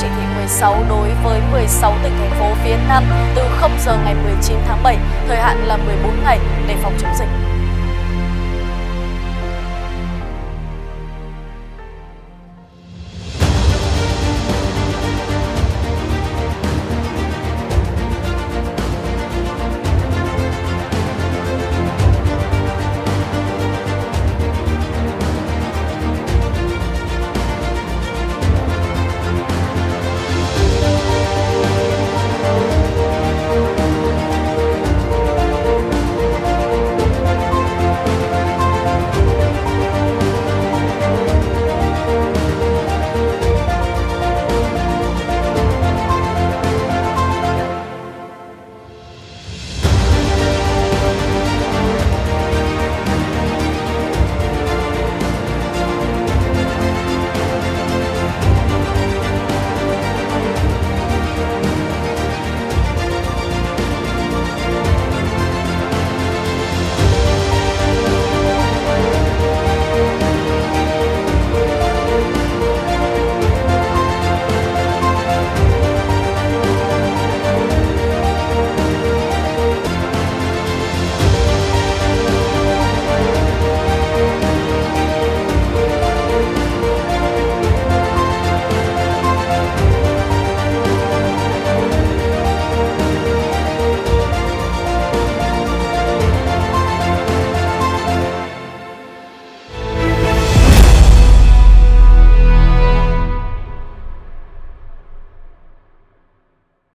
chỉ thị 16 đối với 16 tỉnh thành phố phía Nam từ 0 giờ ngày 19 tháng 7, thời hạn là 14 ngày để phòng chống dịch.